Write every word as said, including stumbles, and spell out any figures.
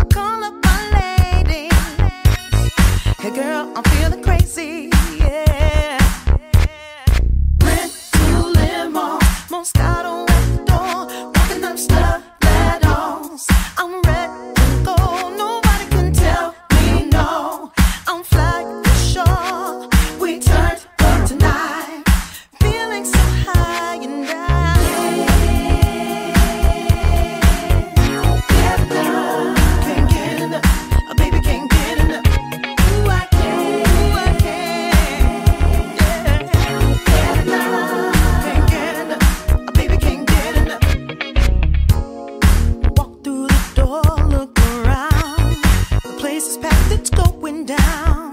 I call up my lady. Hey girl, I'm feeling crazy, yeah. Went to Limo, Moscato at the door, walking them stuff that owns. I'm ready to go, nobody can tell me no. I'm fly for sure, we turned up tonight, feeling so high and dry. It's going down.